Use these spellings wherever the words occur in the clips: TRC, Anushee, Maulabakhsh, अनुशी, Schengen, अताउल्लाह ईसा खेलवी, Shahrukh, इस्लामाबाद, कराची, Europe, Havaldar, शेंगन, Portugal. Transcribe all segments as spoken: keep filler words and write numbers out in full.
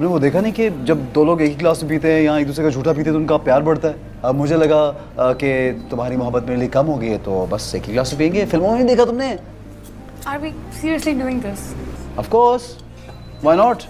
तुमने वो देखा नहीं कि जब दो लोग एक ही गिलास पीते हैं या एक दूसरे का झूठा पीते हैं तो उनका प्यार बढ़ता है। अब मुझे लगा कि तुम्हारी मोहब्बत मेरे लिए कम हो गई है तो बस एक ही गिलास पियेंगे। फिल्मों में नहीं देखा तुमने? Are we seriously doing this? Of course. Why not?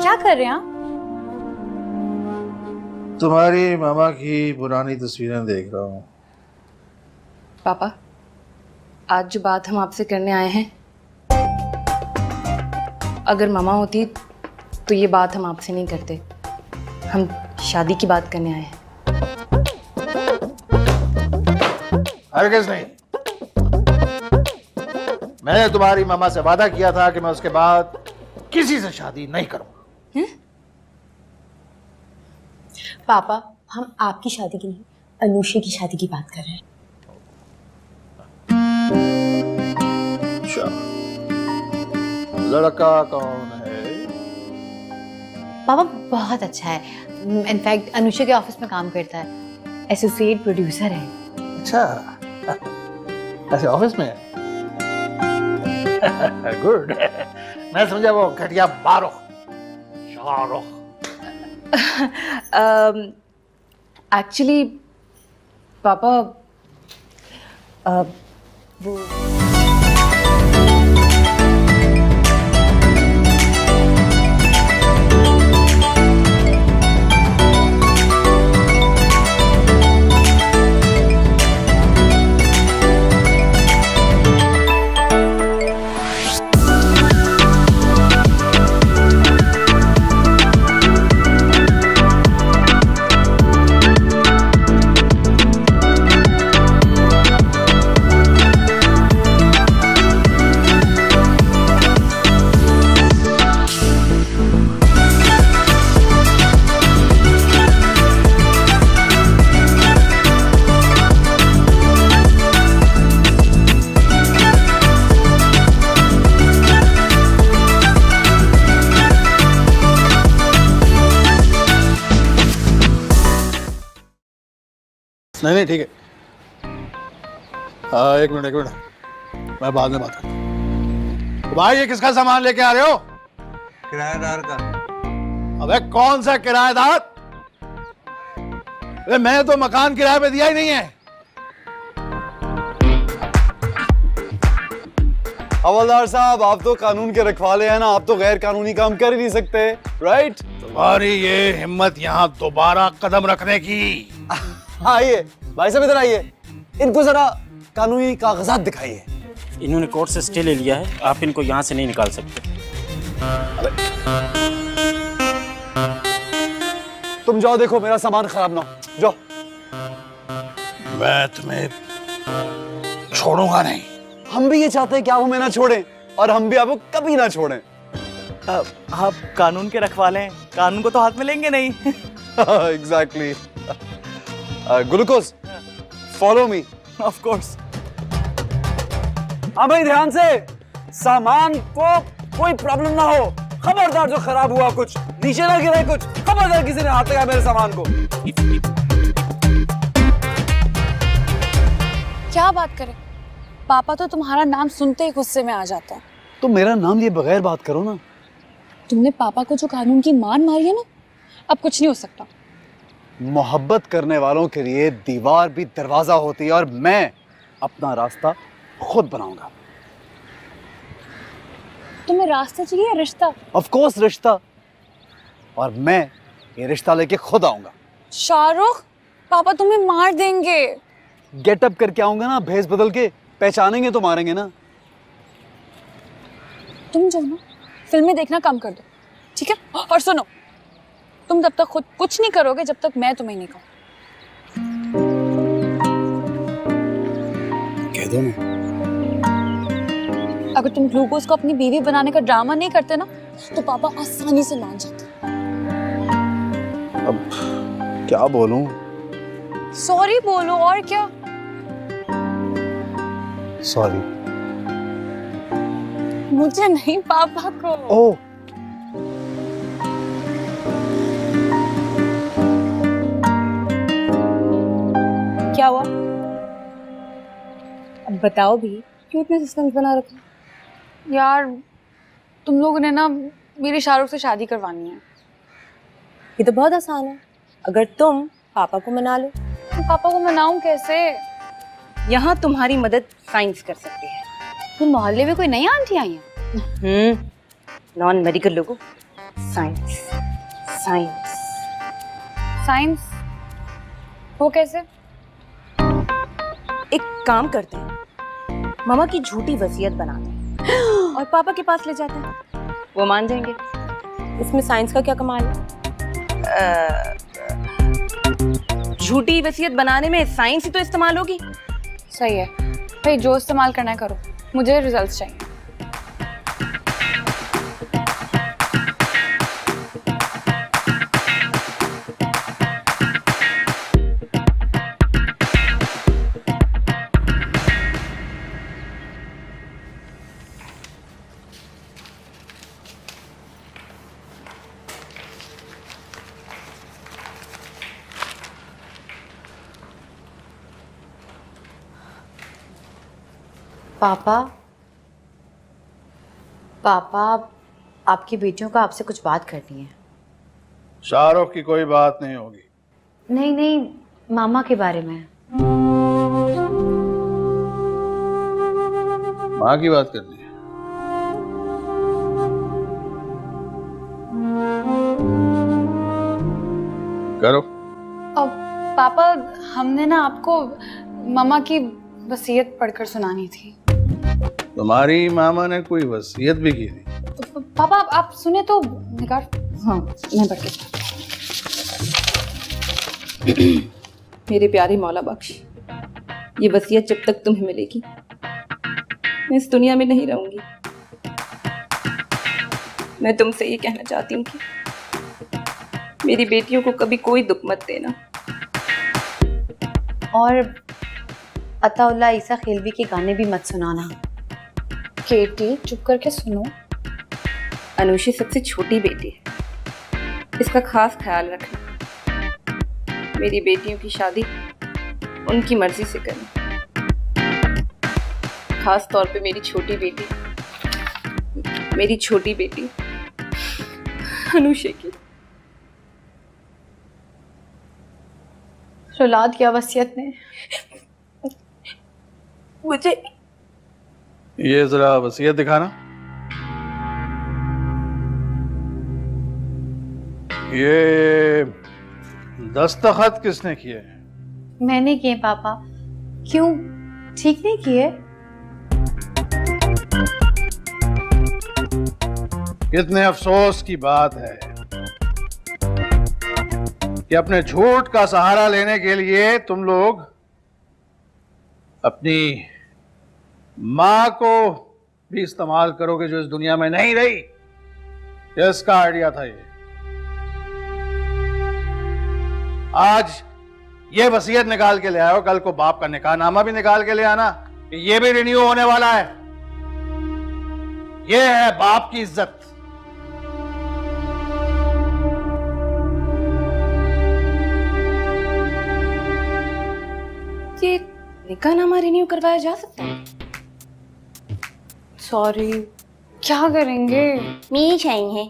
क्या कर रहे हैं? तुम्हारी मामा की पुरानी तस्वीरें देख रहा हूँ। पापा, आज जो बात हम आपसे करने आए हैं, अगर मामा होती तो ये बात हम आपसे नहीं करते। हम शादी की बात करने आए हैं। हरगिज़ नहीं। मैंने तुम्हारी मामा से वादा किया था कि मैं उसके बाद किसी से शादी नहीं करूंगा। पापा, हम आपकी शादी की नहीं, अनुशी की शादी की बात कर रहे हैं। अच्छा, लड़का कौन है? पापा बहुत अच्छा है, इनफैक्ट अनुशी के ऑफिस में काम करता है, एसोसिएट प्रोड्यूसर है। अच्छा, ऐसे ऑफिस में है? गुड। मैं समझा वो घटिया बारो शाहरुख। एक्चुअली um, पापा uh, वो नहीं नहीं ठीक है। आ, एक मिनट एक मिनट मैं बाद में बात करता हूँ। भाई, ये किसका सामान लेके आ रहे हो? किराएदार का। अबे कौन सा किराएदार? अरे मैंने तो मकान किराए पे दिया ही नहीं है। हवलदार साहब, आप तो कानून के रखवाले हैं ना, आप तो गैर कानूनी काम कर ही नहीं सकते, राइट? तुम्हारी ये हिम्मत यहाँ दोबारा कदम रखने की। आइए भाई साहब, इधर आइए, इनको जरा कानूनी कागजात दिखाइए। इन्होंने कोर्ट से स्टे ले लिया है, आप इनको यहाँ से नहीं निकाल सकते। तुम जाओ, देखो मेरा सामान खराब ना हो। जाओ, मैं तुम्हें छोड़ूंगा नहीं। हम भी ये चाहते हैं कि आप हमें ना छोड़ें और हम भी आपको कभी ना छोड़ें। आ, आप कानून के रखवाले हैं, कानून को तो हाथ में लेंगे नहीं। Exactly. Glucose, follow me. Of course. हाँ भाई, ध्यान से, सामान को कोई प्रॉब्लम ना हो। खबरदार जो खराब हुआ कुछ नीचे ना गिरे, कुछ खबरदार किसी ने हाथ लगाया मेरे सामान को। क्या बात करें पापा, तो तुम्हारा नाम सुनते ही गुस्से में आ जाता है। तुम तो मेरा नाम लिए बगैर बात करो ना। तुमने पापा को जो कानून की मान मारी है ना, अब कुछ नहीं हो सकता। मोहब्बत करने वालों के लिए दीवार भी दरवाजा होती है और मैं अपना रास्ता खुद बनाऊंगा। तुम्हें रास्ता चाहिए या रिश्ता? ऑफ कोर्स रिश्ता, और मैं ये रिश्ता लेके खुद आऊंगा। शाहरुख, पापा तुम्हें मार देंगे। गेटअप करके आऊंगा ना, भेस बदल के, पहचानेंगे तो मारेंगे ना। तुम जो ना फिल्में देखना कम कर दो, ठीक है? और सुनो, तुम तब तक खुद कुछ नहीं करोगे जब तक मैं तुम्हें नहीं कहूँ। वादे में। अगर तुम ग्लूकोज को अपनी बीवी बनाने का ड्रामा नहीं करते ना तो पापा आसानी से मान जाते। अब क्या बोलूं? सॉरी बोलो और क्या। सॉरी मुझे नहीं पापा को। ओ। क्या हुआ? अब बताओ भी क्यों इतने सिस्टम्स बना रखे? यार तुम लोगों ने ना मेरी शाहरुख से शादी करवानी है। ये तो बहुत आसान है अगर तुम पापा को मना लो। तो पापा को मनाऊं कैसे? यहाँ तुम्हारी मदद साइंस कर सकती है। तुम मोहल्ले में कोई नई आंटी आई है? हम्म, नॉन मेडिकल लोगों साइंस साइंस साइंस। वो कैसे? एक काम करते हैं, मामा की झूठी वसीयत बनाते हैं और पापा के पास ले जाते हैं, वो मान जाएंगे। इसमें साइंस का क्या कमाल है? झूठी वसीयत बनाने में साइंस ही तो इस्तेमाल होगी। सही है भाई, जो इस्तेमाल करना है करो, मुझे रिजल्ट्स चाहिए। पापा, पापा आपकी बेटियों का आपसे कुछ बात करनी है। शाहरुख की कोई बात नहीं होगी। नहीं नहीं, मामा के बारे में। माँ की बात करनी है। करो। अब पापा, हमने ना आपको मामा की वसीयत पढ़कर सुनानी थी। तुम्हारी मामा ने कोई वसीयत भी की थी? पापा आप सुने तो निकाल। हाँ मैं पढ़ के। मेरे प्यारे मौलाबख्श, ये वसीयत जब तक तुम्हें मिलेगी मैं इस दुनिया में नहीं रहूंगी। मैं तुमसे ये कहना चाहती हूँ कि मेरी बेटियों को कभी कोई दुख मत देना। और अताउल्लाह ईसा खेलवी के गाने भी मत सुनाना। केटी चुप करके सुनो। अनुशी सबसे छोटी बेटी है, इसका खास ख्याल रखना। मेरी बेटियों की शादी उनकी मर्जी से करना, खास तौर पे मेरी छोटी बेटी मेरी छोटी बेटी अनुशी की। औलाद की वसीयत ने मुझे ये जरा वसीयत दिखाना। ये दस्तखत किसने किए? मैंने किए पापा। क्यों, ठीक नहीं किए? कितने अफसोस की बात है कि अपने झूठ का सहारा लेने के लिए तुम लोग अपनी माँ को भी इस्तेमाल करोगे जो इस दुनिया में नहीं रही। किसका आइडिया था ये? आज ये वसीयत निकाल के ले आए हो, कल को बाप का निकाहनामा भी निकाल के ले आना, ये भी रिन्यू होने वाला है। ये है बाप की इज्जत। ये निकाहनामा रिन्यू करवाया जा सकता है? सॉरी, क्या करेंगे? मीच आएंगे।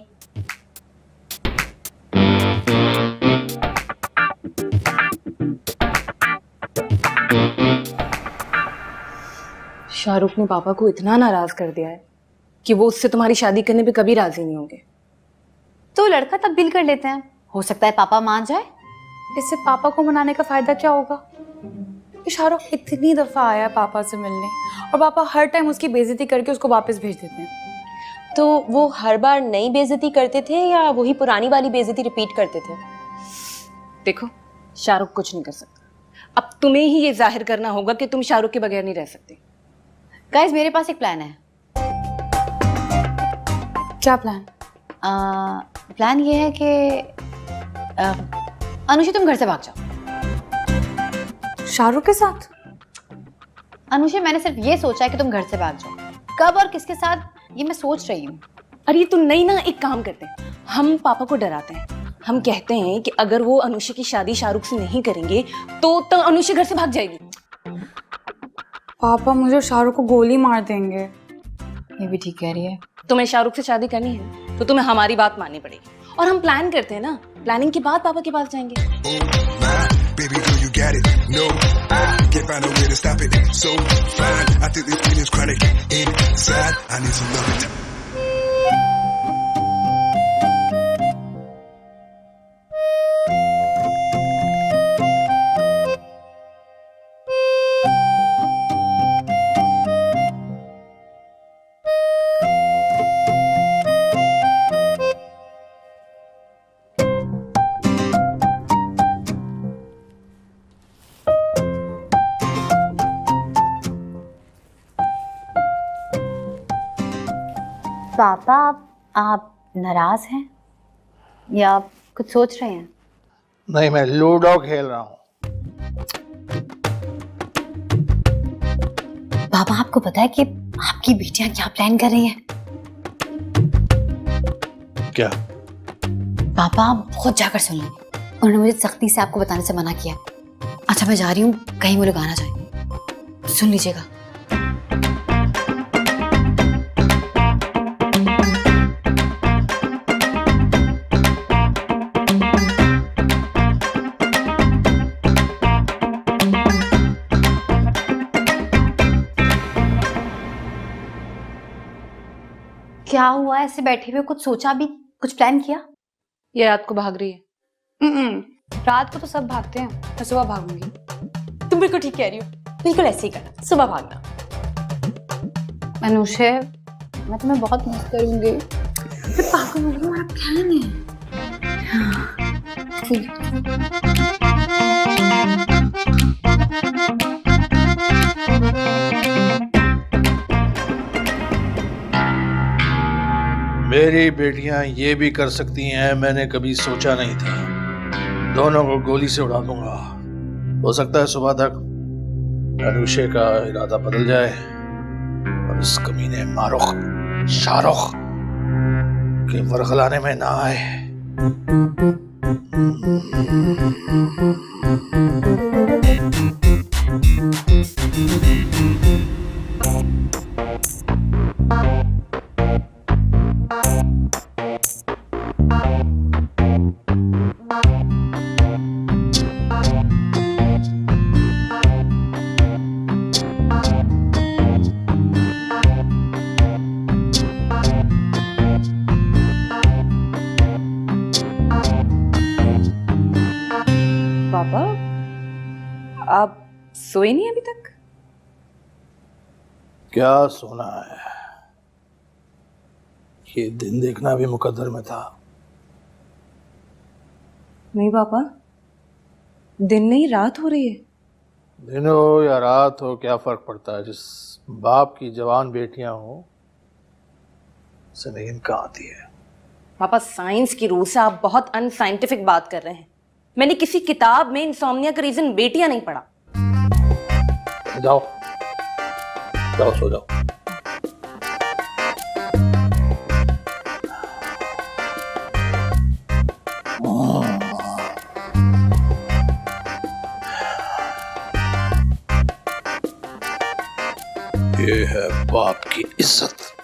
शाहरुख ने पापा को इतना नाराज कर दिया है कि वो उससे तुम्हारी शादी करने पे कभी राजी नहीं होंगे। तो लड़का तब्दील कर लेते हैं, हो सकता है पापा मान जाए। इससे पापा को मनाने का फायदा क्या होगा? शाहरुख इतनी दफा आया पापा से मिलने और पापा हर टाइम उसकी बेइज्जती करके उसको वापस भेज देते हैं। तो वो हर बार नई बेइज्जती करते थे या वही पुरानी वाली बेइज्जती रिपीट करते थे? देखो शाहरुख कुछ नहीं कर सकता। अब तुम्हें ही ये जाहिर करना होगा कि तुम शाहरुख के बगैर नहीं रह सकते। गाइस मेरे पास एक प्लान है। क्या प्लान? आ, प्लान ये है कि अनुषी तुम घर से भाग जाओ। शाहरुख के साथ? अनुषी मैंने सिर्फ ये सोचा है कि तुम घर से भाग जाओ, कब और किसके साथ ये मैं सोच रही हूँ। अरे तुम नहीं ना, एक काम करते हैं, हम पापा को डराते हैं, हम कहते हैं कि अगर वो अनुषी की शादी शाहरुख से नहीं करेंगे तो तो अनुषी घर से भाग जाएगी। पापा मुझे शाहरुख को गोली मार देंगे। ये भी ठीक कह रही है। तुम्हें शाहरुख से शादी करनी है तो तुम्हें हमारी बात माननी पड़ेगी। और हम प्लान करते हैं ना, प्लानिंग के बाद पापा के पास जाएंगे। पापा आप नाराज हैं या आप कुछ सोच रहे हैं? नहीं, मैं लूडो खेल रहा हूँ। पापा आपको पता है कि आपकी बेटियां क्या प्लान कर रही हैं? क्या? पापा आप बहुत जाकर सुन लें, उन्होंने मुझे सख्ती से आपको बताने से मना किया। अच्छा मैं जा रही हूँ, कहीं वो लोग आना चाहिए, सुन लीजिएगा। क्या हुआ, ऐसे बैठे हुए कुछ सोचा भी, कुछ प्लान किया? ये रात को भाग रही है। रात को तो सब भागते हैं, मैं सुबह भागूंगी। तुम बिल्कुल ठीक कह रही हो, बिल्कुल ऐसे ही करना, सुबह भागना। अनुषे मैं तुम्हें बहुत मिस करूंगी। पापा मुझे तुम्हारा प्लान है। ठीक। मेरी बेटियां ये भी कर सकती हैं, मैंने कभी सोचा नहीं था। दोनों को गोली से उड़ा दूंगा। हो सकता है सुबह तक अनुषे का इरादा बदल जाए और इस कमीने मारूख शाहरुख के वरखलाने में ना आए। पापा आप सोए नहीं अभी तक? क्या सोना है, ये दिन देखना भी मुकद्दर में था। नहीं पापा, दिन नहीं रात हो रही है। दिन हो या रात हो क्या फर्क पड़ता है, जिस बाप की जवान बेटियां हो उसे नींद कहाँ आती है। पापा साइंस की रूह से आप बहुत अनसाइंटिफिक बात कर रहे हैं। मैंने किसी किताब में इंसोम्निया का रीजन बेटियां नहीं पढ़ा। जाओ जाओ सो जाओ। ये है बाप की इज्जत।